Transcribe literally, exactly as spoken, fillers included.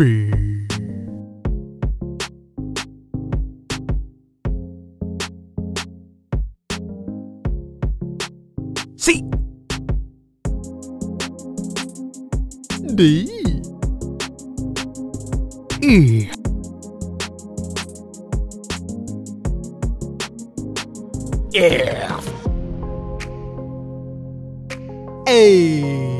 B. C. D. E. F. A.